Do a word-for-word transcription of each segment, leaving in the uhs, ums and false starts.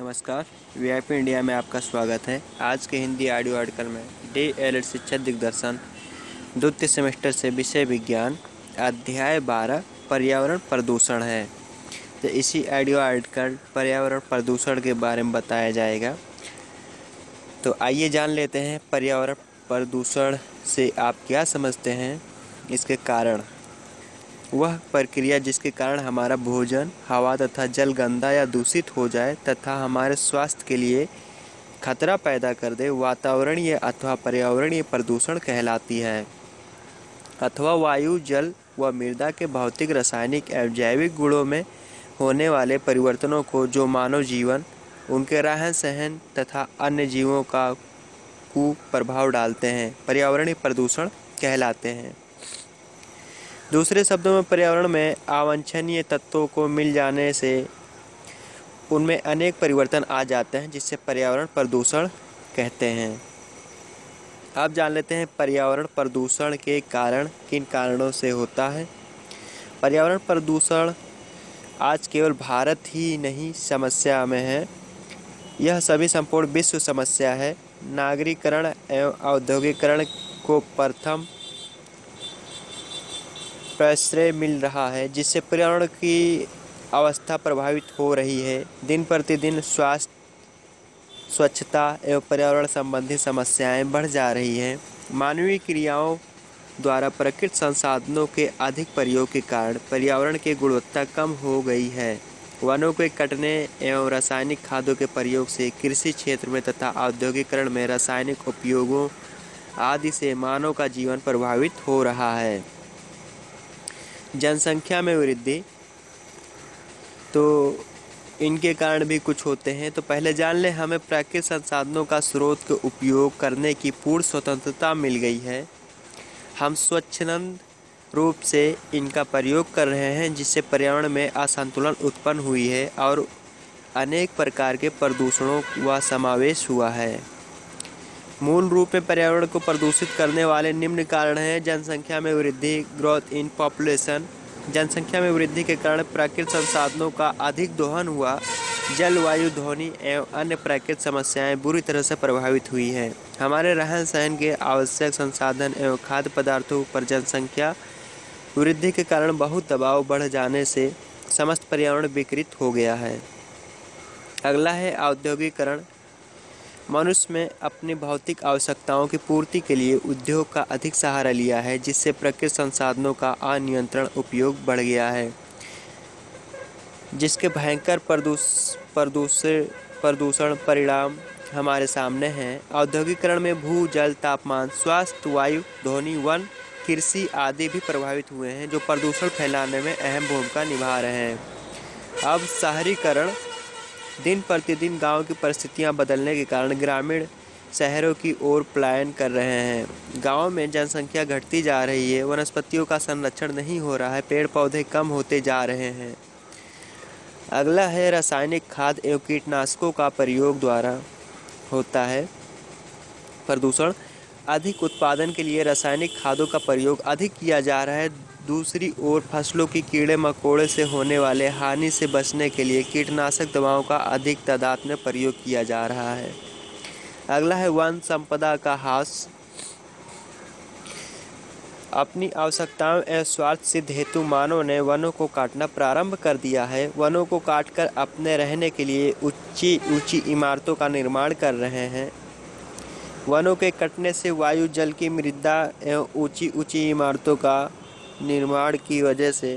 नमस्कार, VIP India में आपका स्वागत है। आज के हिंदी ऑडियो आर्टिकल में डी.एल.एड शिक्षा दिग्दर्शन द्वितीय सेमेस्टर से विषय विज्ञान अध्याय बारह पर्यावरण प्रदूषण है। तो इसी ऑडियो आर्टिकल पर्यावरण प्रदूषण के बारे में बताया जाएगा। तो आइए जान लेते हैं पर्यावरण प्रदूषण से आप क्या समझते हैं। इसके कारण, वह प्रक्रिया जिसके कारण हमारा भोजन, हवा तथा जल गंदा या दूषित हो जाए तथा हमारे स्वास्थ्य के लिए खतरा पैदा कर दे, वातावरणीय अथवा पर्यावरणीय प्रदूषण कहलाती है। अथवा वायु, जल व मृदा के भौतिक, रासायनिक एवं जैविक गुणों में होने वाले परिवर्तनों को जो मानव जीवन, उनके रहन सहन तथा अन्य जीवों का कुप्रभाव डालते हैं, पर्यावरणीय प्रदूषण कहलाते हैं। दूसरे शब्दों में, पर्यावरण में अवांछनीय तत्वों को मिल जाने से उनमें अनेक परिवर्तन आ जाते हैं, जिससे पर्यावरण प्रदूषण कहते हैं। अब जान लेते हैं पर्यावरण प्रदूषण के कारण किन कारणों से होता है। पर्यावरण प्रदूषण आज केवल भारत ही नहीं समस्या में है, यह सभी संपूर्ण विश्व समस्या है। नागरीकरण एवं औद्योगिकरण को प्रथम प्रश्रय मिल रहा है, जिससे पर्यावरण की अवस्था प्रभावित हो रही है। दिन प्रतिदिन स्वास्थ्य, स्वच्छता एवं पर्यावरण संबंधी समस्याएं बढ़ जा रही हैं। मानवीय क्रियाओं द्वारा प्राकृतिक संसाधनों के अधिक प्रयोग के कारण पर्यावरण की गुणवत्ता कम हो गई है। वनों के कटने एवं रासायनिक खादों के प्रयोग से कृषि क्षेत्र में तथा औद्योगिकरण में रासायनिक उपयोगों आदि से मानव का जीवन प्रभावित हो रहा है। जनसंख्या में वृद्धि, तो इनके कारण भी कुछ होते हैं। तो पहले जान लें, हमें प्राकृतिक संसाधनों का स्रोत के उपयोग करने की पूर्ण स्वतंत्रता मिल गई है। हम स्वच्छंद रूप से इनका प्रयोग कर रहे हैं, जिससे पर्यावरण में असंतुलन उत्पन्न हुई है और अनेक प्रकार के प्रदूषणों का समावेश हुआ है। मूल रूप में पर्यावरण को प्रदूषित करने वाले निम्न कारण हैं। जनसंख्या में वृद्धि, ग्रोथ इन पॉपुलेशन, जनसंख्या में वृद्धि के कारण प्राकृतिक संसाधनों का अधिक दोहन हुआ। जलवायु, ध्वनि एवं अन्य प्राकृतिक समस्याएं बुरी तरह से प्रभावित हुई हैं। हमारे रहन सहन के आवश्यक संसाधन एवं खाद्य पदार्थों पर जनसंख्या वृद्धि के कारण बहुत दबाव बढ़ जाने से समस्त पर्यावरण विकृत हो गया है। अगला है औद्योगिकरण। मनुष्य में अपनी भौतिक आवश्यकताओं की पूर्ति के लिए उद्योग का अधिक सहारा लिया है, जिससे प्राकृतिक संसाधनों का अनियंत्रण उपयोग बढ़ गया है, जिसके भयंकर प्रदूषण प्रदूषण परिणाम हमारे सामने हैं। औद्योगिकरण में भू, जल, तापमान, स्वास्थ्य, वायु, ध्वनि, वन, कृषि आदि भी प्रभावित हुए हैं, जो प्रदूषण फैलाने में अहम भूमिका निभा रहे हैं। अब शहरीकरण, दिन प्रतिदिन गांव की परिस्थितियां बदलने के कारण ग्रामीण शहरों की ओर पलायन कर रहे हैं। गांव में जनसंख्या घटती जा रही है, वनस्पतियों का संरक्षण नहीं हो रहा है, पेड़ पौधे कम होते जा रहे हैं। अगला है रासायनिक खाद एवं कीटनाशकों का प्रयोग द्वारा होता है प्रदूषण। अधिक उत्पादन के लिए रासायनिक खादों का प्रयोग अधिक किया जा रहा है। दूसरी ओर फसलों की कीड़े मकोड़े से होने वाले हानि से बचने के लिए कीटनाशक दवाओं का अधिक तादाद में प्रयोग किया जा रहा है। अगला है वन संपदा का ह्रास। अपनी आवश्यकताओं एवं स्वार्थ सिद्ध हेतु मानव ने वनों को काटना प्रारंभ कर दिया है। वनों को काटकर अपने रहने के लिए ऊंची ऊंची इमारतों का निर्माण कर रहे हैं। वनों के कटने से वायु, जल की, मृदा एवं ऊंची ऊंची इमारतों का निर्माण की वजह से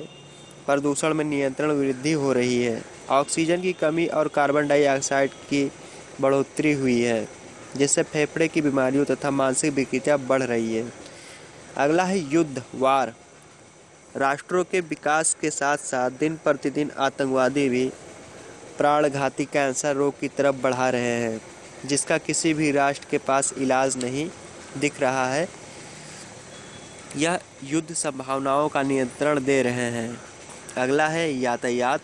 प्रदूषण में नियंत्रण वृद्धि हो रही है। ऑक्सीजन की कमी और कार्बन डाइऑक्साइड की बढ़ोतरी हुई है, जिससे फेफड़े की बीमारियों तथा मानसिक विकृतियाँ बढ़ रही है। अगला है युद्ध, वार। राष्ट्रों के विकास के साथ साथ दिन प्रतिदिन आतंकवादी भी प्राणघाती कैंसर रोग की तरफ बढ़ा रहे हैं, जिसका किसी भी राष्ट्र के पास इलाज नहीं दिख रहा है। यह युद्ध संभावनाओं का नियंत्रण दे रहे हैं। अगला है यातायात।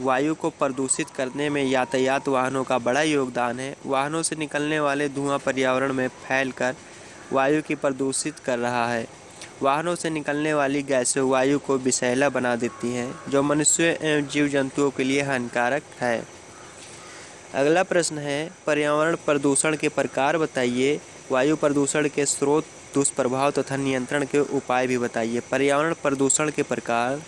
वायु को प्रदूषित करने में यातायात वाहनों का बड़ा योगदान है। वाहनों से निकलने वाले धुआं पर्यावरण में फैलकर वायु की प्रदूषित कर रहा है। वाहनों से निकलने वाली गैसें वायु को विषैला बना देती हैं, जो मनुष्य एवं जीव जंतुओं के लिए हानिकारक है। अगला प्रश्न है, पर्यावरण प्रदूषण के प्रकार बताइए, वायु प्रदूषण के स्रोत, दुष्प्रभाव तथा नियंत्रण के उपाय भी बताइए। पर्यावरण प्रदूषण के प्रकार,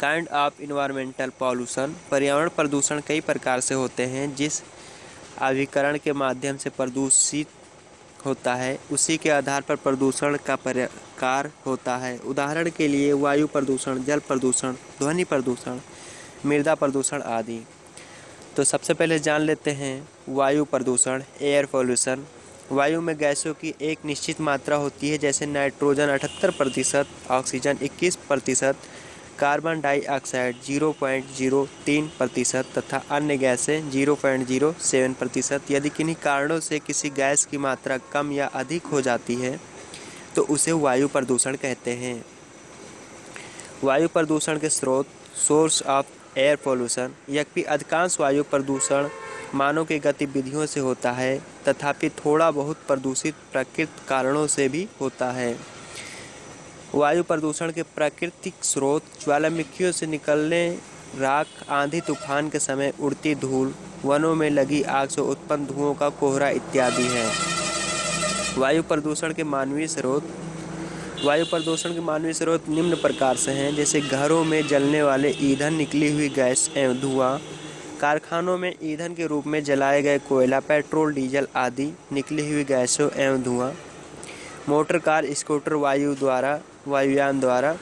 काइंड ऑफ इन्वायरमेंटल पॉल्यूशन। पर्यावरण प्रदूषण कई प्रकार से होते हैं, जिस आविष्करण के माध्यम से प्रदूषित होता है उसी के आधार पर प्रदूषण का प्रकार होता है। उदाहरण के लिए वायु प्रदूषण, जल प्रदूषण, ध्वनि प्रदूषण, मृदा प्रदूषण आदि। तो सबसे पहले जान लेते हैं वायु प्रदूषण, एयर पॉल्यूशन। वायु में गैसों की एक निश्चित मात्रा होती है, जैसे नाइट्रोजन अठहत्तर प्रतिशत, ऑक्सीजन इक्कीस प्रतिशत, carbon dioxide zero point zero तीन प्रतिशत तथा अन्य गैसें ज़ीरो पॉइंट ज़ीरो सात प्रतिशत। यदि किन्हीं कारणों से किसी गैस की मात्रा कम या अधिक हो जाती है तो उसे वायु प्रदूषण कहते हैं। वायु प्रदूषण के स्रोत, सोर्स ऑफ एयर पॉल्यूशन। यद्यपि अधिकांश वायु प्रदूषण मानव की गतिविधियों से होता है, तथापि थोड़ा बहुत प्रदूषित प्राकृतिक कारणों से भी होता है। वायु प्रदूषण के प्राकृतिक स्रोत, ज्वालामुखियों से निकलने राख, आंधी तूफान के समय उड़ती धूल, वनों में लगी आग से उत्पन्न धुओं का कोहरा इत्यादि है। वायु प्रदूषण के मानवीय स्रोत, वायु प्रदूषण के मानवीय स्रोत निम्न प्रकार से हैं, जैसे घरों में जलने वाले ईंधन, निकली हुई गैस एवं धुआं, कारखानों में ईंधन के रूप में जलाए गए कोयला, पेट्रोल, डीजल आदि, निकली हुई गैसों एवं धुआं, मोटर कार, स्कूटर, वायु द्वारा वायुयान द्वारा,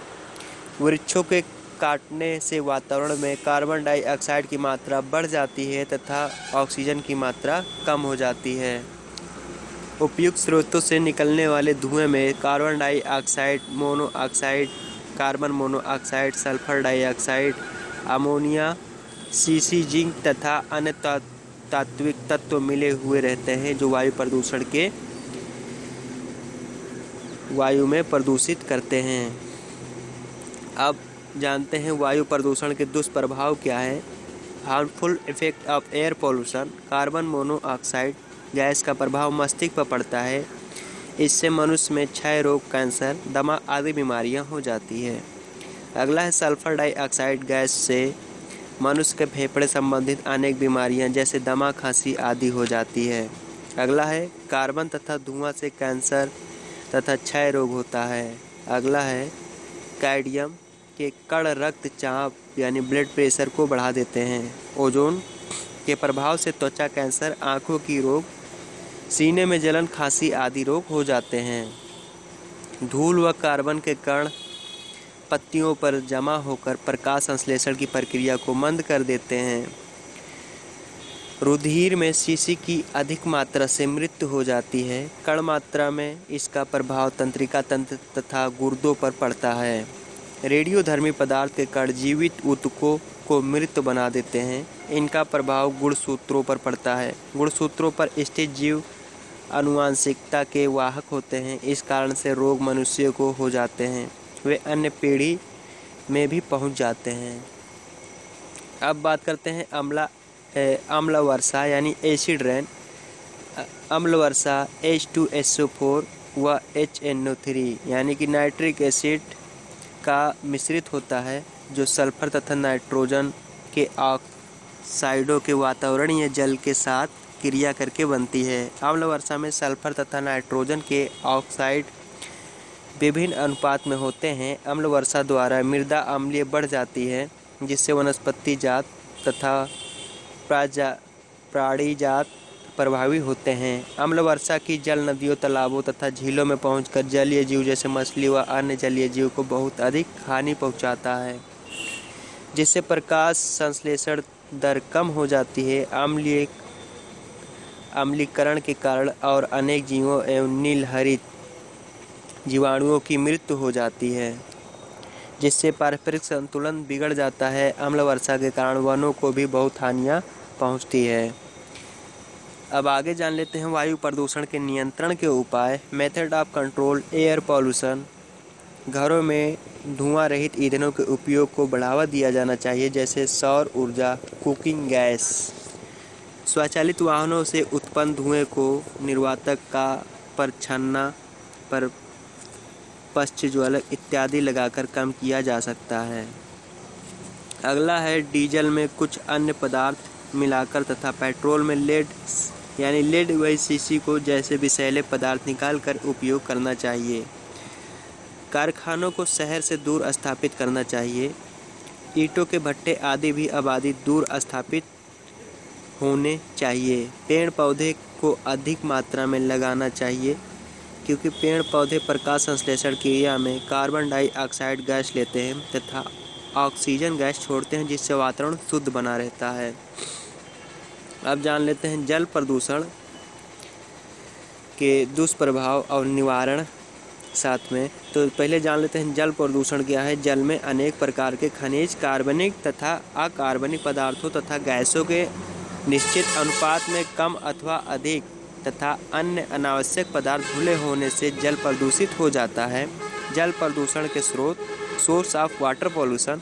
वृक्षों के काटने से वातावरण में कार्बन डाइऑक्साइड की मात्रा बढ़ जाती है तथा ऑक्सीजन की मात्रा कम हो जाती है। उपयुक्त स्रोतों से निकलने वाले धुएं में carbon dioxide, monoxide, carbon monoxide, sulphur dioxide, ammonia, सीसी, जिंक तथा अन्य तात्विक तत्व मिले हुए रहते हैं, जो वायु प्रदूषण के वायु में प्रदूषित करते हैं। अब जानते हैं वायु प्रदूषण के दुष्प्रभाव क्या है। Harmful effect of air pollution. Carbon monoxide gas का प्रभाव मस्तिष्क पर पड़ता है, इससे मनुष्य में क्षय रोग, कैंसर, दमा आदि बीमारियां हो जाती है। अगला है सल्फर डाइऑक्साइड गैस से मनुष्य के फेफड़े संबंधित अनेक बीमारियां जैसे दमा, खांसी आदि हो जाती है। अगला है कार्बन तथा धुआं से कैंसर तथा क्षय रोग होता है। अगला है कैडमियम के कण रक्तचाप यानी ब्लड प्रेशर को बढ़ा देते हैं। ओजोन के प्रभाव से त्वचा कैंसर, आंखों की रोग, सीने में जलन, खांसी आदि रोग हो जाते हैं। धूल व कार्बन के कण पत्तियों पर जमा होकर प्रकाश संश्लेषण की प्रक्रिया को मंद कर देते हैं। रुधिर में सीसी की अधिक मात्रा से मृत्यु हो जाती है। कण मात्रा में इसका प्रभाव तंत्रिका तंत्र तथा गुर्दों पर पड़ता है। रेडियोधर्मी पदार्थ के कण जीवित ऊतकों को मृत बना देते हैं। इनका प्रभाव गुणसूत्रों पर पड़ता है। गुणसूत्रों पर स्थित जीव आनुवांशिकता के वाहक होते हैं, इस कारण से रोग मनुष्य को हो जाते हैं, वे अन्य पीढ़ी में भी पहुँच जाते हैं। अब बात करते हैं अम्ला अम्ल वर्षा यानी एसिड रेन। अम्ल वर्षा H two S O four व एच एन ओ थ्री यानी कि नाइट्रिक एसिड का मिश्रित होता है, जो सल्फर तथा नाइट्रोजन के ऑक्साइडों के वातावरणीय जल के साथ क्रिया करके बनती है। अम्ल वर्षा में सल्फर तथा नाइट्रोजन के ऑक्साइड विभिन्न अनुपात में होते हैं। अम्ल वर्षा द्वारा मृदा अम्लीय बढ़ जाती है, जिससे वनस्पति जात तथा प्राजा प्राणीजात प्रभावी होते हैं। अम्ल वर्षा की जल नदियों, तालाबों तथा झीलों में पहुंचकर जलीय जीव जैसे मछली व अन्य जलीय जीव को बहुत अधिक हानि पहुंचाता है, जिससे प्रकाश संश्लेषण दर कम हो जाती है। अम्लीय अम्लीकरण के कारण और अनेक जीवों एवं नीलहरित जीवाणुओं की मृत्यु हो जाती है, जिससे पारस्परिक संतुलन बिगड़ जाता है। अम्ल वर्षा के कारण वनों को भी बहुत हानियाँ पहुँचती है। अब आगे जान लेते हैं वायु प्रदूषण के नियंत्रण के उपाय। Method of control air pollution. घरों में धुआं रहित ईंधनों के उपयोग को बढ़ावा दिया जाना चाहिए, जैसे सौर ऊर्जा, कुकिंग गैस। स्वचालित वाहनों से उत्पन्न धुएँ को निर्वातक का पर छन्ना पर पश्चज्वालक इत्यादि लगाकर कम किया जा सकता है। अगला है डीजल में कुछ अन्य पदार्थ मिलाकर तथा पेट्रोल में लेड यानी लेड व सीसी को जैसे विषैले पदार्थ निकालकर उपयोग करना चाहिए। कारखानों को शहर से दूर स्थापित करना चाहिए। ईंटों के भट्टे आदि भी आबादी दूर स्थापित होने चाहिए। पेड़ पौधे को अधिक मात्रा में लगाना चाहिए क्योंकि पेड़ पौधे प्रकाश संश्लेषण क्रिया में कार्बन डाइऑक्साइड गैस लेते हैं तथा ऑक्सीजन गैस छोड़ते हैं, जिससे वातावरण शुद्ध बना रहता है। अब जान लेते हैं जल प्रदूषण के दुष्प्रभाव और निवारण साथ में। तो पहले जान लेते हैं जल प्रदूषण क्या है। जल में अनेक प्रकार के खनिज, कार्बनिक तथा अकार्बनिक पदार्थों तथा गैसों के निश्चित अनुपात में कम अथवा अधिक तथा अन्य अनावश्यक पदार्थ घुले होने से जल प्रदूषित हो जाता है। जल प्रदूषण के स्रोत सोर्स ऑफ वाटर पॉल्यूशन,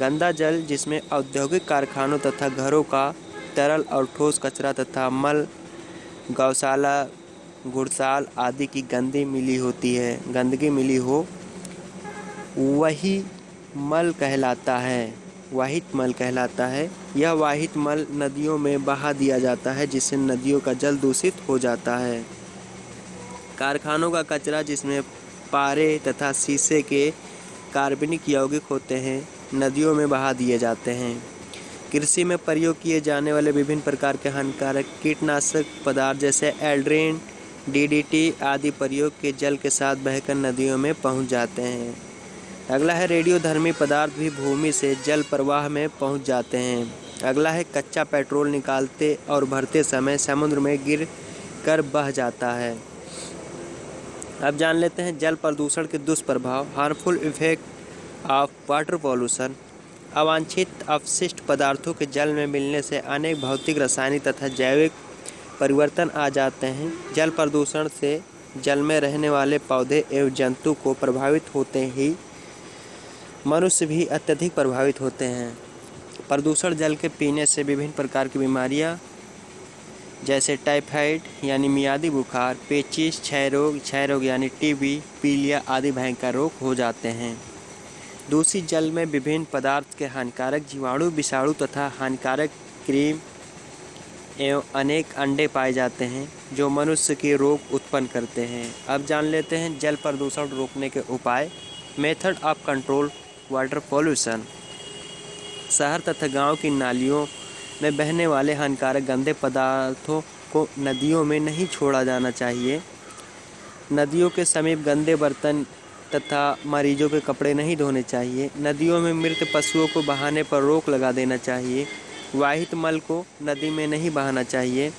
गंदा जल जिसमें औद्योगिक कारखानों तथा घरों का तरल और ठोस कचरा तथा मल, गौशाला, गुड़साल आदि की गंदी मिली होती है गंदगी मिली हो वही मल कहलाता है वाहित मल कहलाता है। यह वाहित मल नदियों में बहा दिया जाता है, जिससे नदियों का जल दूषित हो जाता है। कारखानों का कचरा जिसमें पारे तथा शीशे के कार्बनिक यौगिक होते हैं, नदियों में बहा दिए जाते हैं। कृषि में प्रयोग किए जाने वाले विभिन्न प्रकार के हानिकारक कीटनाशक पदार्थ जैसे एल्ड्रीन, डी डी टी आदि प्रयोग के जल के साथ बहकर नदियों में पहुँच जाते हैं। अगला है रेडियोधर्मी पदार्थ भी भूमि से जल प्रवाह में पहुंच जाते हैं। अगला है कच्चा पेट्रोल निकालते और भरते समय समुद्र में गिर कर बह जाता है। अब जान लेते हैं जल प्रदूषण के दुष्प्रभाव, harmful effect of water pollution. अवांछित अपशिष्ट पदार्थों के जल में मिलने से अनेक भौतिक, रासायनिक तथा जैविक परिवर्तन आ जाते हैं। जल प्रदूषण से जल में रहने वाले पौधे एवं जंतु को प्रभावित होते ही मनुष्य भी अत्यधिक प्रभावित होते हैं। प्रदूषण जल के पीने से विभिन्न प्रकार की बीमारियां जैसे टाइफाइड यानी मियादी बुखार, पेचिश, क्षय रोग क्षय रोग यानी टी बी, पीलिया आदि भयंकर रोग हो जाते हैं। दूषित जल में विभिन्न पदार्थ के हानिकारक जीवाणु, विषाणु तथा हानिकारक क्रीम एवं अनेक अंडे पाए जाते हैं, जो मनुष्य के रोग उत्पन्न करते हैं। अब जान लेते हैं जल प्रदूषण रोकने के उपाय, method of control water pollution. शहर तथा गांव की नालियों में बहने वाले हानिकारक गंदे पदार्थों को नदियों में नहीं छोड़ा जाना चाहिए। नदियों के समीप गंदे बर्तन तथा मरीजों के कपड़े नहीं धोने चाहिए। नदियों में मृत पशुओं को बहाने पर रोक लगा देना चाहिए। वाहित मल को नदी में नहीं बहाना चाहिए।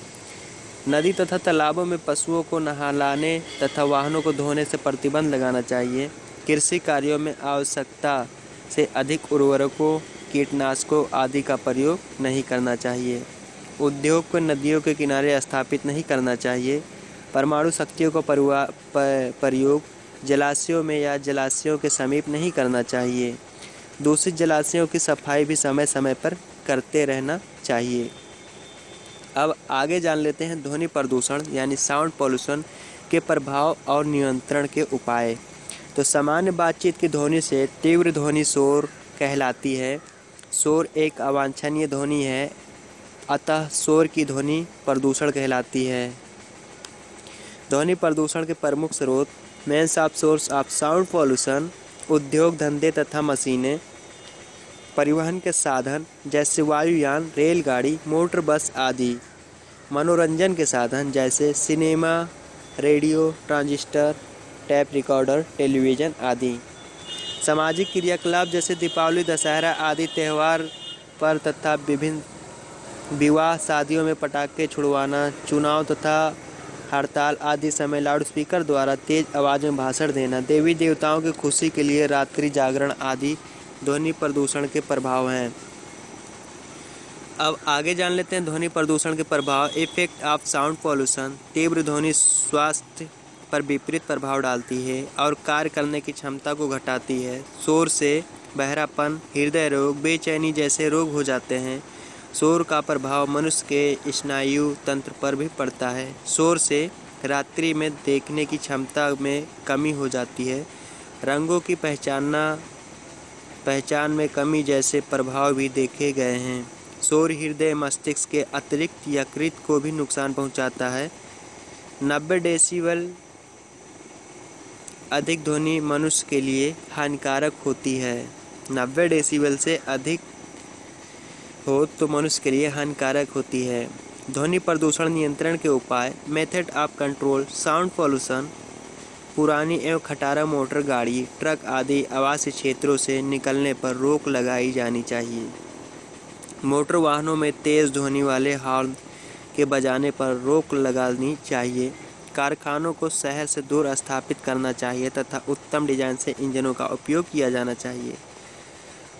नदी तथा तालाबों में पशुओं को नहलाने तथा वाहनों को धोने से प्रतिबंध लगाना चाहिए। कृषि कार्यों में आवश्यकता से अधिक उर्वरकों, कीटनाशकों आदि का प्रयोग नहीं करना चाहिए। उद्योग को नदियों के किनारे स्थापित नहीं करना चाहिए। परमाणु शक्तियों का प्रयोग जलाशयों में या जलाशयों के समीप नहीं करना चाहिए। दूषित जलाशयों की सफाई भी समय समय पर करते रहना चाहिए। अब आगे जान लेते हैं ध्वनि प्रदूषण यानी साउंड पॉल्यूशन के प्रभाव और नियंत्रण के उपाय। तो सामान्य बातचीत की ध्वनि से तीव्र ध्वनि शोर कहलाती है। शोर एक अवांछनीय ध्वनि है, अतः शोर की ध्वनि प्रदूषण कहलाती है। ध्वनि प्रदूषण के प्रमुख स्रोत, mains of source of sound pollution, उद्योग धंधे तथा मशीनें, परिवहन के साधन जैसे वायुयान, रेलगाड़ी, मोटर बस आदि, मनोरंजन के साधन जैसे cinema, radio, transistor, tape recorder, television आदि, सामाजिक क्रियाकलाप जैसे दीपावली, दशहरा आदि त्यौहार पर तथा विभिन्न विवाह शादियों में पटाखे छुड़वाना, चुनाव तथा हड़ताल आदि समय लाउडस्पीकर द्वारा तेज आवाज़ में भाषण देना, देवी देवताओं की खुशी के लिए रात्रि जागरण आदि ध्वनि प्रदूषण के प्रभाव हैं। अब आगे जान लेते हैं ध्वनि प्रदूषण के प्रभाव, इफेक्ट ऑफ साउंड पॉल्यूशन। तीव्र ध्वनि स्वास्थ्य पर विपरीत प्रभाव डालती है और कार्य करने की क्षमता को घटाती है। शोर से बहरापन, हृदय रोग, बेचैनी जैसे रोग हो जाते हैं। शोर का प्रभाव मनुष्य के स्नायु तंत्र पर भी पड़ता है। शोर से रात्रि में देखने की क्षमता में कमी हो जाती है। रंगों की पहचानना पहचान में कमी जैसे प्रभाव भी देखे गए हैं। शोर हृदय मस्तिष्क के अतिरिक्त यकृत को भी नुकसान पहुंचाता है। नब्बे डेसिबल अधिक ध्वनि मनुष्य के लिए हानिकारक होती है। नब्बे डेसिबल से अधिक हो तो मनुष्य के लिए हानिकारक होती है। ध्वनि प्रदूषण नियंत्रण के उपाय, method of control, sound pollution, पुरानी एवं खटारा मोटर गाड़ी, ट्रक आदि आवासीय क्षेत्रों से निकलने पर रोक लगाई जानी चाहिए। मोटर वाहनों में तेज़ ध्वनि वाले हॉर्न के बजाने पर रोक लगानी चाहिए। कारखानों को शहर से दूर स्थापित करना चाहिए तथा उत्तम डिजाइन से इंजनों का उपयोग किया जाना चाहिए।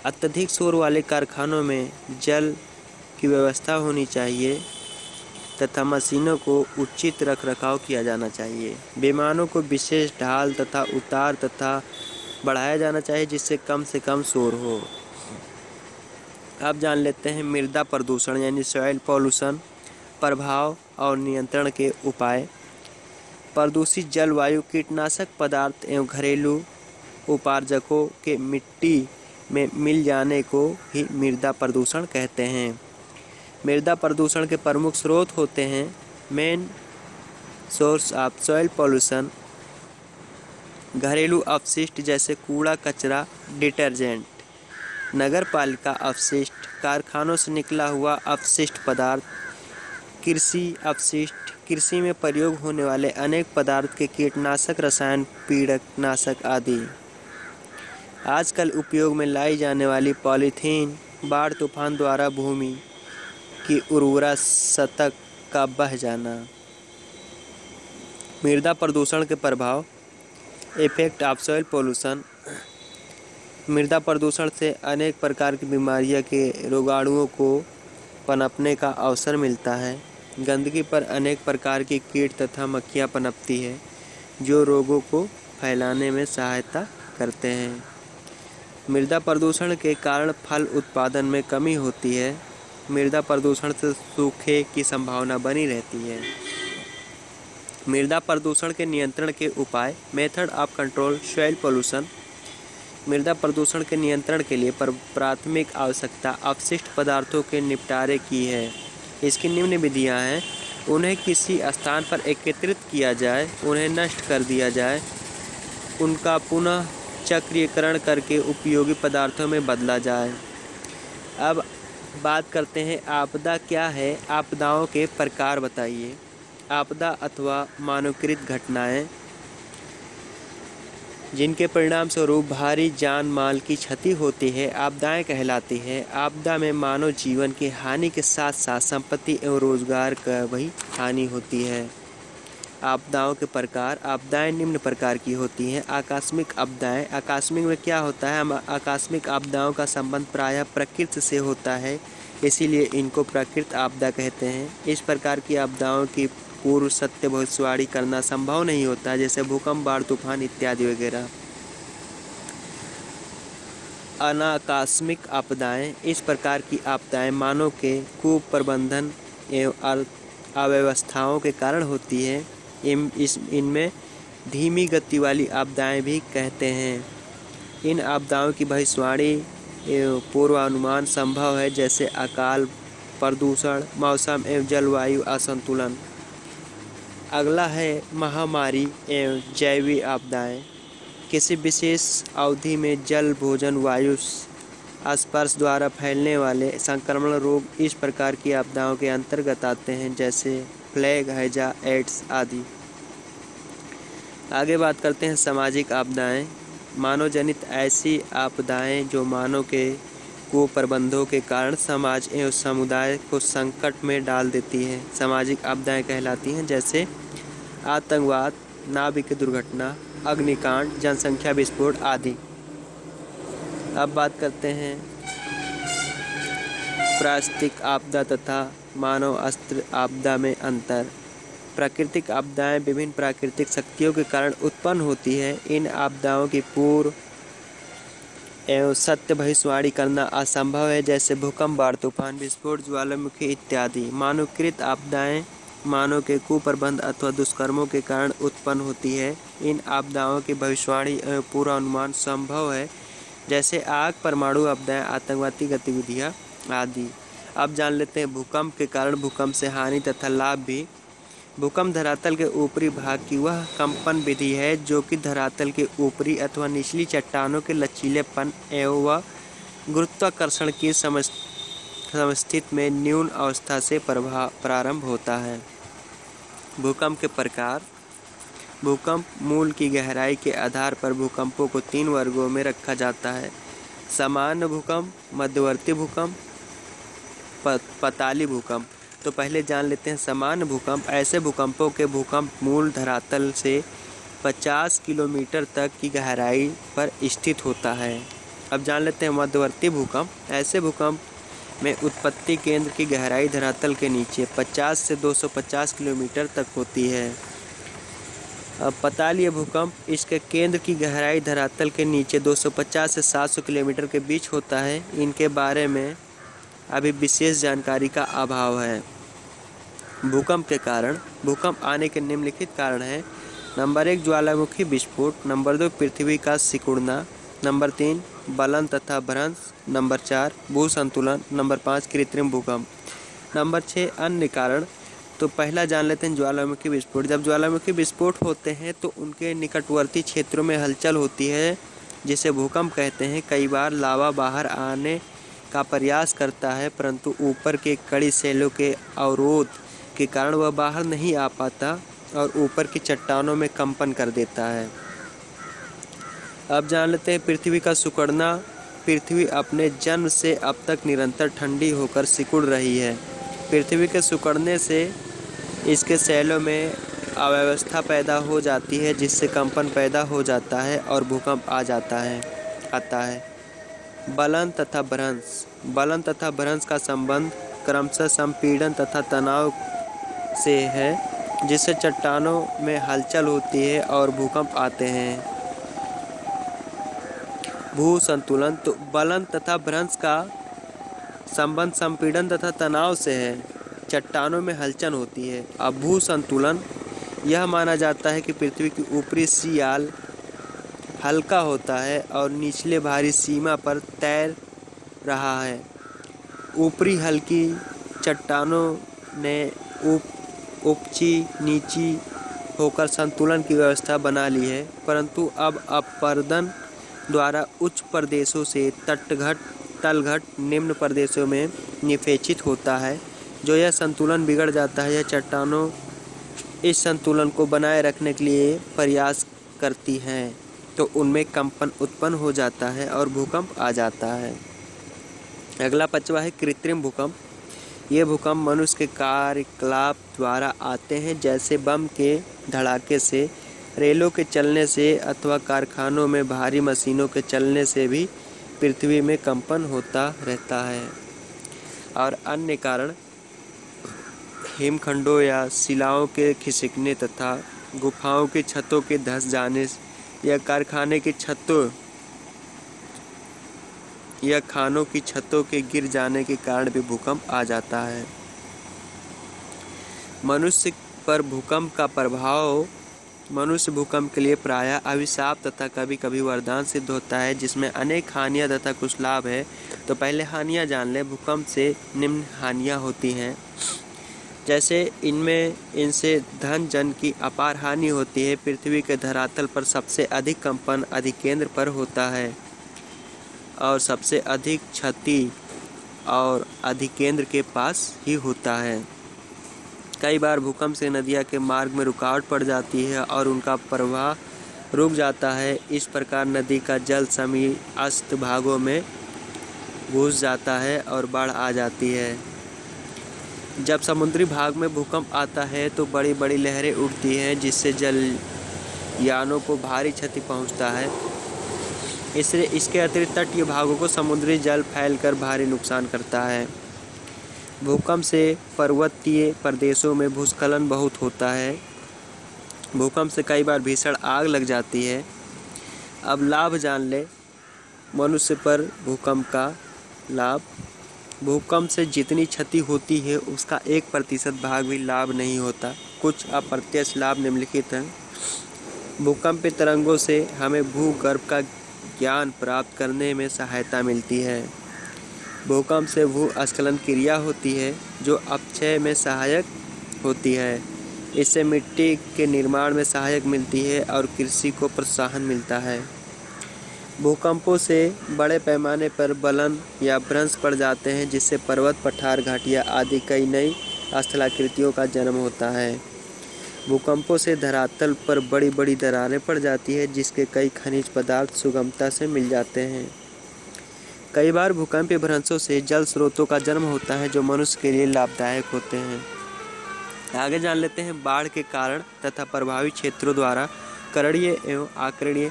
अत्यधिक शोर वाले कारखानों में जल की व्यवस्था होनी चाहिए तथा मशीनों को उचित रखरखाव किया जाना चाहिए। विमानों को विशेष ढाल तथा उतार तथा बढ़ाया जाना चाहिए जिससे कम से कम शोर हो। अब जान लेते हैं मृदा प्रदूषण यानी सॉइल पॉल्यूशन, प्रभाव और नियंत्रण के उपाय। प्रदूषित जलवायु, कीटनाशक पदार्थ एवं घरेलू उपार्जकों के मिट्टी में मिल जाने को ही मृदा प्रदूषण कहते हैं। मृदा प्रदूषण के प्रमुख स्रोत होते हैं main source of soil pollution, घरेलू अपशिष्ट जैसे कूड़ा कचरा, डिटर्जेंट, नगर पालिका अपशिष्ट, कारखानों से निकला हुआ अपशिष्ट पदार्थ, कृषि अपशिष्ट, कृषि में प्रयोग होने वाले अनेक पदार्थ के कीटनाशक, रसायन, पीड़कनाशक आदि। आजकल उपयोग में लाई जाने वाली पॉलीथीन, बाढ़ तूफान द्वारा भूमि की उर्वरा सतह का बह जाना। मृदा प्रदूषण के प्रभाव, इफेक्ट ऑफ सॉइल पॉल्यूशन। मृदा प्रदूषण से अनेक प्रकार की बीमारियों के रोगाणुओं को पनपने का अवसर मिलता है। गंदगी पर अनेक प्रकार की कीट तथा मक्खियाँ पनपती है जो रोगों को फैलाने में सहायता करते हैं। मृदा प्रदूषण के कारण फल उत्पादन में कमी होती है। मृदा प्रदूषण से सूखे की संभावना बनी रहती है। मृदा प्रदूषण के नियंत्रण के उपाय, method of control, soil pollution. मृदा प्रदूषण के नियंत्रण के लिए प्राथमिक आवश्यकता अपशिष्ट पदार्थों के निपटारे की है। इसकी निम्न विधियाँ हैं। उन्हें किसी स्थान पर एकत्रित किया जाए, उन्हें नष्ट कर दिया जाए, उनका पुनः चक्रीकरण करके उपयोगी पदार्थों में बदला जाए। अब बात करते हैं आपदा क्या है। आपदाओं के प्रकार बताइए। आपदा अथवा मानवकृत घटनाएं जिनके परिणाम स्वरूप भारी जान माल की क्षति होती है आपदाएं कहलाती है। आपदा में मानव जीवन की हानि के साथ साथ संपत्ति एवं रोजगार का भी हानि होती है। आपदाओं के प्रकार, आपदाएं निम्न प्रकार की होती हैं। आकस्मिक आपदाएं, आकस्मिक में क्या होता है, हम आकस्मिक आपदाओं का संबंध प्रायः प्रकृति से होता है, इसीलिए इनको प्रकृत आपदा कहते हैं। इस प्रकार की आपदाओं की पूर्व सत्य भविष्यवाणी करना संभव नहीं होता, जैसे भूकंप, बाढ़, तूफान इत्यादि वगैरह। अनाकस्मिक आपदाएं, इस प्रकार की आपदाएं मानव के कुप्रबंधन एवं अव्यवस्थाओं के कारण होती है। इन इस इनमें धीमी गति वाली आपदाएं भी कहते हैं। इन आपदाओं की भविष्यवाणी एवं पूर्वानुमान संभव है, जैसे अकाल, प्रदूषण, मौसम एवं जलवायु असंतुलन। अगला है महामारी एवं जैविक आपदाएं। किसी विशेष अवधि में जल, भोजन, वायु स्पर्श द्वारा फैलने वाले संक्रमण रोग इस प्रकार की आपदाओं के अंतर्गत आते हैं, जैसे प्लेग, हैजा, एड्स आदि। आगे बात करते हैं सामाजिक आपदाएं। मानव जनित ऐसी आपदाएं जो मानव के कुप्रबंधों के कारण समाज एवं समुदाय को संकट में डाल देती हैं, सामाजिक आपदाएं कहलाती हैं, जैसे आतंकवाद, नाभिक दुर्घटना, अग्निकांड, जनसंख्या विस्फोट आदि। अब बात करते हैं प्राकृतिक आपदा तथा मानव अस्त्र आपदा में अंतर। प्राकृतिक आपदाएं विभिन्न प्राकृतिक शक्तियों के कारण उत्पन्न होती है। इन आपदाओं की पूर्व एवं सत्य भविष्यवाणी करना असंभव है, जैसे भूकंप, बाढ़, तूफान, विस्फोट, ज्वालामुखी इत्यादि। मानवकृत आपदाएं मानव के कुप्रबंध अथवा दुष्कर्मों के कारण उत्पन्न होती है। इन आपदाओं की भविष्यवाणी एवं पूर्वानुमान संभव है, जैसे आग, परमाणु आपदाएं, आतंकवादी गतिविधियाँ आदि। अब जान लेते हैं भूकंप के कारण भूकंप से हानि तथा लाभ भी। भूकंप धरातल के ऊपरी भाग की वह कंपन विधि है जो कि धरातल के ऊपरी अथवा निचली चट्टानों के लचीलेपन एवं गुरुत्वाकर्षण की समस्थित में न्यून अवस्था से प्रभाव प्रारंभ होता है। भूकंप के प्रकार। भूकंप मूल की गहराई के आधार पर भूकंपों को तीन वर्गों में रखा जाता है। सामान्य भूकंप, मध्यवर्ती भूकंप, पताली भूकंप। तो पहले जान लेते हैं सामान्य भूकंप। ऐसे भूकंपों के भूकंप मूल धरातल से पचास किलोमीटर तक की गहराई पर स्थित होता है। अब जान लेते हैं मध्यवर्ती भूकंप। ऐसे भूकंप में उत्पत्ति केंद्र की गहराई धरातल के नीचे पचास से दो सौ पचास किलोमीटर तक होती है। अब पतालीय भूकंप, इसके केंद्र की गहराई धरातल के नीचे दो सौ पचास से सात सौ किलोमीटर के बीच होता है। इनके बारे में अभी विशेष जानकारी का अभाव है। भूकंप के कारण। भूकंप आने के निम्नलिखित कारण हैं। नंबर एक, ज्वालामुखी विस्फोट। नंबर दो, पृथ्वी का सिकुड़ना। नंबर तीन, बलन तथा भ्रंश। नंबर चार, भू संतुलन। नंबर पाँच, कृत्रिम भूकंप। नंबर छः, अन्य कारण। तो पहला जान लेते हैं ज्वालामुखी विस्फोट। जब ज्वालामुखी विस्फोट होते हैं तो उनके निकटवर्ती क्षेत्रों में हलचल होती है जिसे भूकंप कहते हैं। कई बार लावा बाहर आने का प्रयास करता है परंतु ऊपर के कड़ी सेलों के अवरोध के कारण वह बाहर नहीं आ पाता और ऊपर की चट्टानों में कंपन कर देता है। अब जान लेते हैं पृथ्वी का सिकुड़ना। पृथ्वी अपने जन्म से अब तक निरंतर ठंडी होकर सिकुड़ रही है। पृथ्वी के सिकुड़ने से इसके सेलों में अव्यवस्था पैदा हो जाती है जिससे कंपन पैदा हो जाता है और भूकंप आ जाता है आता है। बलन तथा भ्रंश। बलन तथा भ्रंश का संबंध क्रमशः संपीड़न तथा तनाव से है जिससे चट्टानों में हलचल होती है और भूकंप आते हैं। भू संतुलन। तो बलन तथा भ्रंश का संबंध संपीड़न तथा तनाव से है, चट्टानों में हलचल होती है। अब भू संतुलन, यह माना जाता है कि पृथ्वी की ऊपरी सियाल हल्का होता है और निचले भारी सीमा पर तैर रहा है। ऊपरी हल्की चट्टानों ने उप ऊपची नीची होकर संतुलन की व्यवस्था बना ली है परंतु अब अपरदन द्वारा उच्च प्रदेशों से तटघट तलघट निम्न प्रदेशों में निफेचित होता है जो यह संतुलन बिगड़ जाता है। यह चट्टानों इस संतुलन को बनाए रखने के लिए प्रयास करती हैं तो उनमें कंपन उत्पन्न हो जाता है और भूकंप आ जाता है। अगला पांचवा है कृत्रिम भूकंप। ये भूकंप मनुष्य के कार्यकलाप द्वारा आते हैं जैसे बम के धड़ाके से, रेलों के चलने से अथवा कारखानों में भारी मशीनों के चलने से भी पृथ्वी में कंपन होता रहता है। और अन्य कारण हिमखंडों या शिलाओं के खिसकने तथा गुफाओं की छतों के धंस जाने या कारखाने की छतों या खानों की छतों के गिर जाने के कारण भी भूकंप आ जाता है। मनुष्य पर भूकंप का प्रभाव। मनुष्य भूकंप के लिए प्रायः अभिशाप तथा कभी कभी वरदान सिद्ध होता है जिसमें अनेक हानियां तथा कुछ लाभ है। तो पहले हानियां जान लें। भूकंप से निम्न हानियां होती हैं जैसे इनमें इनसे धन जन की अपार हानि होती है। पृथ्वी के धरातल पर सबसे अधिक कंपन अधिकेंद्र पर होता है और सबसे अधिक क्षति और अधिकेंद्र के पास ही होता है। कई बार भूकंप से नदियां के मार्ग में रुकावट पड़ जाती है और उनका प्रवाह रुक जाता है। इस प्रकार नदी का जल समीपस्थ भागों में घुस जाता है और बाढ़ आ जाती है। जब समुद्री भाग में भूकंप आता है तो बड़ी बड़ी लहरें उठती हैं जिससे जल यानों को भारी क्षति पहुंचता है। इससे इसके अतिरिक्त तटीय भागों को समुद्री जल फैलकर भारी नुकसान करता है। भूकंप से पर्वतीय प्रदेशों में भूस्खलन बहुत होता है। भूकंप से कई बार भीषण आग लग जाती है। अब लाभ जान ले मनुष्य पर भूकंप का लाभ। भूकंप से जितनी क्षति होती है उसका एक प्रतिशत भाग भी लाभ नहीं होता। कुछ अप्रत्यक्ष लाभ निम्नलिखित हैं। भूकंपीय तरंगों से हमें भूगर्भ का ज्ञान प्राप्त करने में सहायता मिलती है। भूकंप से भू अस्खलन क्रिया होती है जो अपक्षय में सहायक होती है। इससे मिट्टी के निर्माण में सहायक मिलती है और कृषि को प्रोत्साहन मिलता है। भूकंपों से बड़े पैमाने पर बलन या भ्रंश पड़ जाते हैं जिससे पर्वत, पठार, घाटियाँ आदि कई नई स्थलाकृतियों का जन्म होता है। भूकंपों से धरातल पर बड़ी बड़ी दरारें पड़ जाती है जिसके कई खनिज पदार्थ सुगमता से मिल जाते हैं। कई बार भूकंपीय भ्रंशों से जल स्रोतों का जन्म होता है जो मनुष्य के लिए लाभदायक होते हैं। आगे जान लेते हैं बाढ़ के कारण तथा प्रभावित क्षेत्रों द्वारा करणीय एवं आकरणीय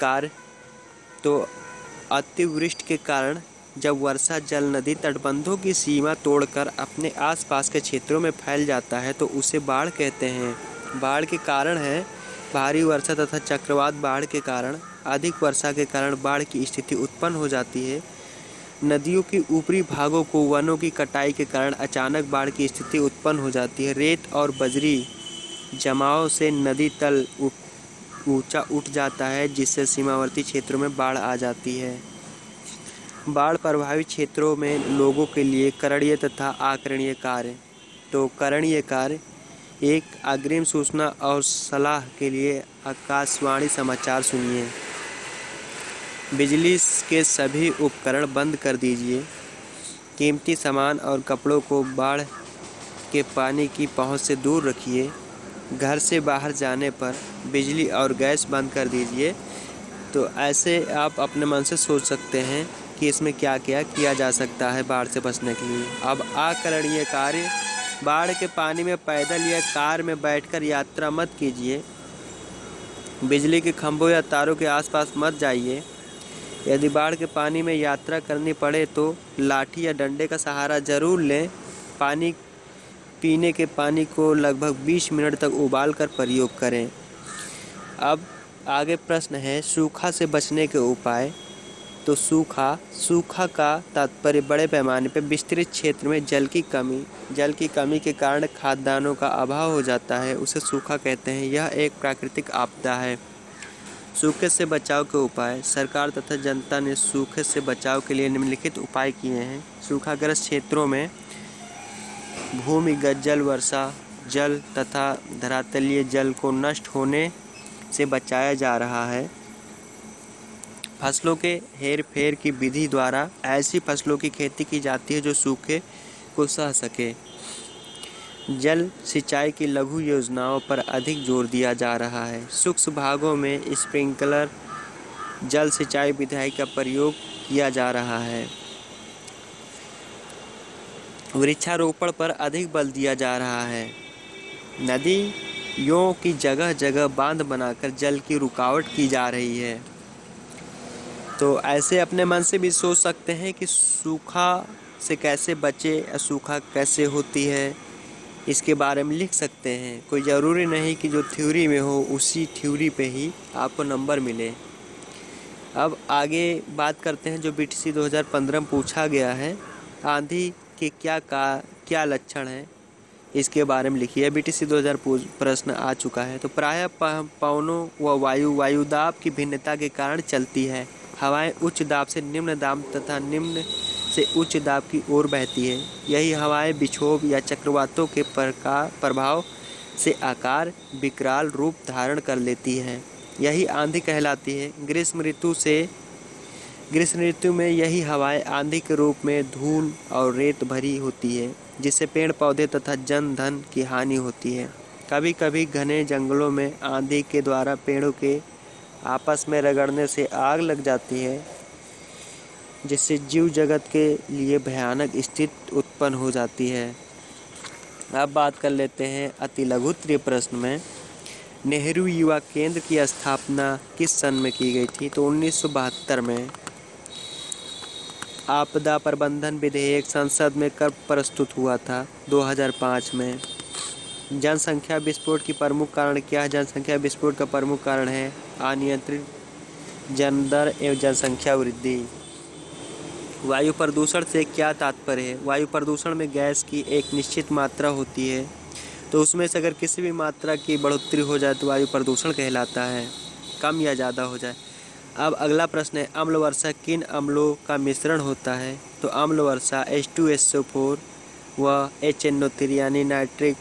कार्य। तो अतिवृष्टि के कारण जब वर्षा जल नदी तटबंधों की सीमा तोड़कर अपने आसपास के क्षेत्रों में फैल जाता है तो उसे बाढ़ कहते हैं। बाढ़ के कारण है भारी वर्षा तथा चक्रवात। बाढ़ के कारण अधिक वर्षा के कारण बाढ़ की स्थिति उत्पन्न हो जाती है। नदियों के ऊपरी भागों को वनों की कटाई के कारण अचानक बाढ़ की स्थिति उत्पन्न हो जाती है। रेत और बजरी जमाव से नदी तल ऊंचा उठ जाता है जिससे सीमावर्ती क्षेत्रों में बाढ़ आ जाती है। बाढ़ प्रभावित क्षेत्रों में लोगों के लिए करणीय तथा आकरणीय कार्य। तो करणीय कार्य एक, अग्रिम सूचना और सलाह के लिए आकाशवाणी समाचार सुनिए। बिजली के सभी उपकरण बंद कर दीजिए। कीमती सामान और कपड़ों को बाढ़ के पानी की पहुंच से दूर रखिए। घर से बाहर जाने पर बिजली और गैस बंद कर दीजिए। तो ऐसे आप अपने मन से सोच सकते हैं कि इसमें क्या क्या किया जा सकता है बाढ़ से बचने के लिए। अब आकरणीय कार्य, बाढ़ के पानी में पैदल या कार में बैठकर यात्रा मत कीजिए। बिजली के खंभों या तारों के आसपास मत जाइए। यदि बाढ़ के पानी में यात्रा करनी पड़े तो लाठी या डंडे का सहारा ज़रूर लें। पानी पीने के पानी को लगभग बीस मिनट तक उबाल कर प्रयोग करें। अब आगे प्रश्न है सूखा से बचने के उपाय। तो सूखा सूखा का तात्पर्य बड़े पैमाने पर विस्तृत क्षेत्र में जल की कमी जल की कमी के कारण खाद्यान्नों का अभाव हो जाता है, उसे सूखा कहते हैं। यह एक प्राकृतिक आपदा है। सूखे से बचाव के उपाय। सरकार तथा जनता ने सूखे से बचाव के लिए निम्नलिखित उपाय किए हैं। सूखाग्रस्त क्षेत्रों में भूमिगत जल, वर्षा जल तथा धरातलीय जल को नष्ट होने से बचाया जा रहा है। फसलों के हेर फेर की विधि द्वारा ऐसी फसलों की खेती की जाती है जो सूखे को सह सके। जल सिंचाई की लघु योजनाओं पर अधिक जोर दिया जा रहा है। शुष्क भागों में स्प्रिंकलर जल सिंचाई विधि का प्रयोग किया जा रहा है। वृक्षारोपण पर अधिक बल दिया जा रहा है। नदियों की जगह जगह बांध बनाकर जल की रुकावट की जा रही है। तो ऐसे अपने मन से भी सोच सकते हैं कि सूखा से कैसे बचे या सूखा कैसे होती है, इसके बारे में लिख सकते हैं। कोई ज़रूरी नहीं कि जो थ्योरी में हो उसी थ्योरी पे ही आपको नंबर मिले। अब आगे बात करते हैं जो बीटीसी दो हज़ार पंद्रह में पूछा गया है, आंधी के क्या का क्या लक्षण हैं, इसके बारे में लिखिए। बीटीसी दो हज़ार प्रश्न आ चुका है। तो प्रायः पवनों व वायु वायु दाब की भिन्नता के कारण चलती है। हवाएं उच्च दाब से निम्न दाब तथा निम्न से उच्च दाब की ओर बहती है। यही हवाएं विक्षोभ या चक्रवातों के प्रभाव से आकार विकराल रूप धारण कर लेती हैं। यही आंधी कहलाती है। ग्रीष्म ऋतु से ग्रीष्म ऋतु में यही हवाएं आंधी के रूप में धूल और रेत भरी होती है जिससे पेड़ पौधे तथा जन धन की हानि होती है। कभी कभी घने जंगलों में आंधी के द्वारा पेड़ों के आपस में रगड़ने से आग लग जाती है जिससे जीव जगत के लिए भयानक स्थिति उत्पन्न हो जाती है। अब बात कर लेते हैं अति लघुत्तरीय प्रश्न में, नेहरू युवा केंद्र की स्थापना किस सन में की गई थी? तो उन्नीस सौ बहत्तर में। आपदा प्रबंधन विधेयक संसद में कब प्रस्तुत हुआ था? दो हज़ार पाँच में। जनसंख्या विस्फोट की प्रमुख कारण क्या है? जनसंख्या विस्फोट का प्रमुख कारण है अनियंत्रित जनदर एवं जनसंख्या वृद्धि। वायु प्रदूषण से क्या तात्पर्य है? वायु प्रदूषण में गैस की एक निश्चित मात्रा होती है, तो उसमें से अगर किसी भी मात्रा की बढ़ोतरी हो जाए तो वायु प्रदूषण कहलाता है, कम या ज़्यादा हो जाए। अब अगला प्रश्न है अम्ल वर्षा किन अम्लों का मिश्रण होता है। तो अम्ल वर्षा H two S O four व एच एन ओ थ्री यानी नाइट्रिक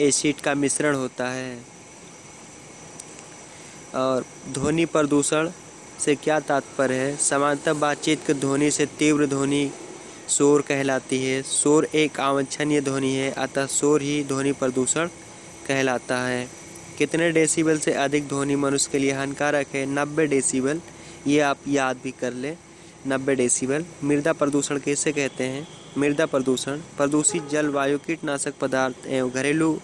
एसिड का मिश्रण होता है। और ध्वनि प्रदूषण से क्या तात्पर्य है। समानता बातचीत की ध्वनि से तीव्र ध्वनि शोर कहलाती है। शोर एक अवांछनीय ध्वनि है, अतः शोर ही ध्वनि प्रदूषण कहलाता है। कितने डेसिबल से अधिक ध्वनि मनुष्य के लिए हानिकारक है। नब्बे डेसिबल, ये आप याद भी कर लें, नब्बे डेसिबल। मृदा प्रदूषण कैसे कहते हैं। मृदा प्रदूषण प्रदूषित जलवायु, कीटनाशक पदार्थ एवं घरेलू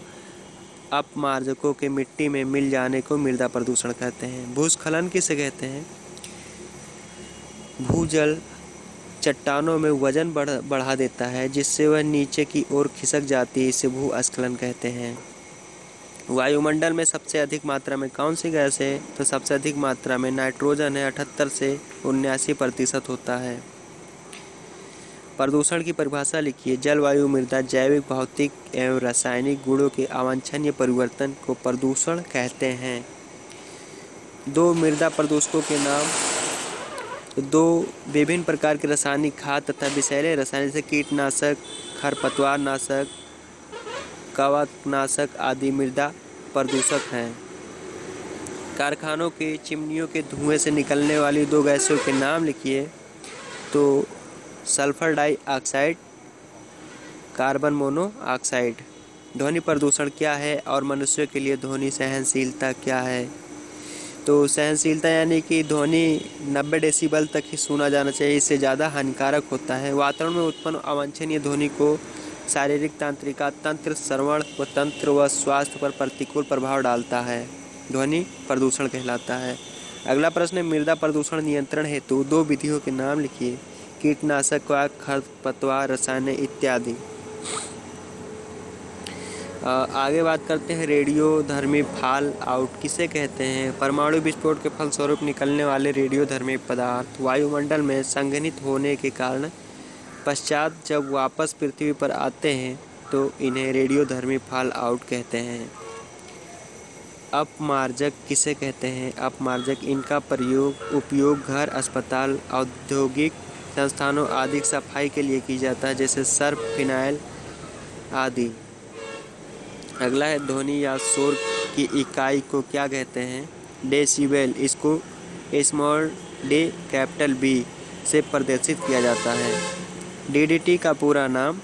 अपमार्जकों के मिट्टी में मिल जाने को मृदा प्रदूषण कहते हैं। भूस्खलन किसे कहते हैं। भूजल चट्टानों में वजन बढ़ बढ़ा देता है जिससे वह नीचे की ओर खिसक जाती है, इसे भूस्खलन कहते हैं। वायुमंडल में सबसे अधिक मात्रा में कौन सी गैस है। तो सबसे अधिक मात्रा में नाइट्रोजन है, अठहत्तर से उन्यासी प्रतिशत होता है। प्रदूषण की परिभाषा लिखिए। जलवायु मृदा जैविक, भौतिक एवं रासायनिक गुणों के अवांछनीय परिवर्तन को प्रदूषण कहते हैं। दो मृदा प्रदूषकों के नाम। दो विभिन्न प्रकार के रासायनिक खाद तथा विषैले रसायन जैसे कीटनाशक, खरपतवार नाशक, कवकनाशक आदि मृदा प्रदूषक हैं। कारखानों के चिमनियों के धुएं से निकलने वाली दो गैसों के नाम लिखिए। तो सल्फर डाइऑक्साइड, कार्बन मोनोऑक्साइड। ध्वनि प्रदूषण क्या है और मनुष्य के लिए ध्वनि सहनशीलता क्या है। तो सहनशीलता यानी कि ध्वनि नब्बे डेसिबल तक ही सुना जाना चाहिए, इससे ज़्यादा हानिकारक होता है। वातावरण में उत्पन्न अवांछनीय ध्वनि को शारीरिक तंत्रिका, तंत्र, श्रवण व तंत्र व स्वास्थ्य पर प्रतिकूल प्रभाव डालता है, ध्वनि प्रदूषण कहलाता है। अगला प्रश्न है मृदा प्रदूषण नियंत्रण हेतु दो विधियों के नाम लिखिए। कीटनाशक, खरपतवार, रसायन इत्यादि। आगे बात करते हैं रेडियोधर्मी फॉल आउट किसे कहते हैं। परमाणु विस्फोट के फलस्वरूप निकलने वाले रेडियोधर्मी पदार्थ वायुमंडल में संघनित होने के कारण पश्चात जब वापस पृथ्वी पर आते हैं तो इन्हें रेडियोधर्मी फॉल आउट कहते हैं। अपमार्जक किसे कहते हैं। अपमार्जक इनका प्रयोग उपयोग घर, अस्पताल, औद्योगिक संस्थानों आदि सफाई के लिए की जाता है, जैसे सर्फ, फिनाइल आदि। अगला है ध्वनि या शोर की इकाई को क्या कहते हैं। डेसिबल, इसको स्मॉल डे कैपिटल बी से प्रदर्शित किया जाता है। डी डी टी का पूरा नाम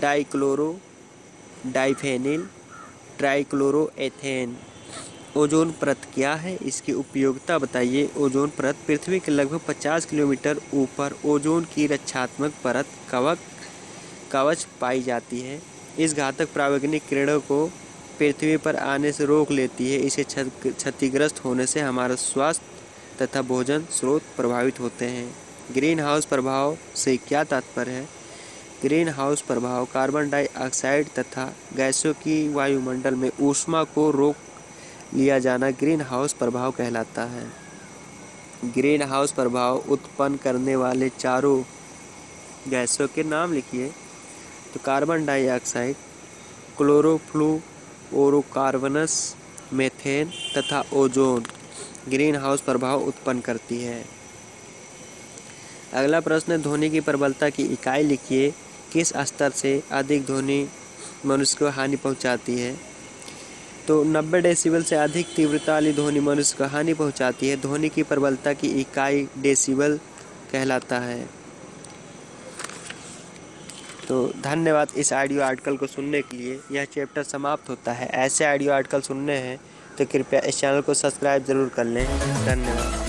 डाइक्लोरो डाइफेनिल ट्राइक्लोरोएथेन। ओजोन परत क्या है, इसकी उपयोगिता बताइए। ओजोन परत पृथ्वी के लगभग पचास किलोमीटर ऊपर ओजोन की रक्षात्मक परत कवक कवच पाई जाती है। इस घातक प्रावेणिक किरणों को पृथ्वी पर आने से रोक लेती है। इसे क्षतिग्रस्त होने से हमारा स्वास्थ्य तथा भोजन स्रोत प्रभावित होते हैं। ग्रीन हाउस प्रभाव से क्या तात्पर्य है। ग्रीन हाउस प्रभाव कार्बन डाइऑक्साइड तथा गैसों की वायुमंडल में ऊष्मा को रोक लिया जाना ग्रीन हाउस प्रभाव कहलाता है। ग्रीन हाउस प्रभाव उत्पन्न करने वाले चारों गैसों के नाम लिखिए। तो कार्बन डाइऑक्साइड, क्लोरोफ्लोरोकार्बनस, मेथेन तथा ओजोन ग्रीन हाउस प्रभाव उत्पन्न करती है। अगला प्रश्न है ध्वनि की प्रबलता की इकाई लिखिए। किस स्तर से अधिक ध्वनि मनुष्य को हानि पहुंचाती है। तो नब्बे डेसिबल से अधिक तीव्रता वाली ध्वनि मनुष्य को हानि पहुंचाती है। ध्वनि की प्रबलता की इकाई डेसिबल कहलाता है। तो धन्यवाद इस ऑडियो आर्टिकल को सुनने के लिए। यह चैप्टर समाप्त होता है। ऐसे ऑडियो आर्टिकल सुनने हैं तो कृपया इस चैनल को सब्सक्राइब ज़रूर कर लें। धन्यवाद।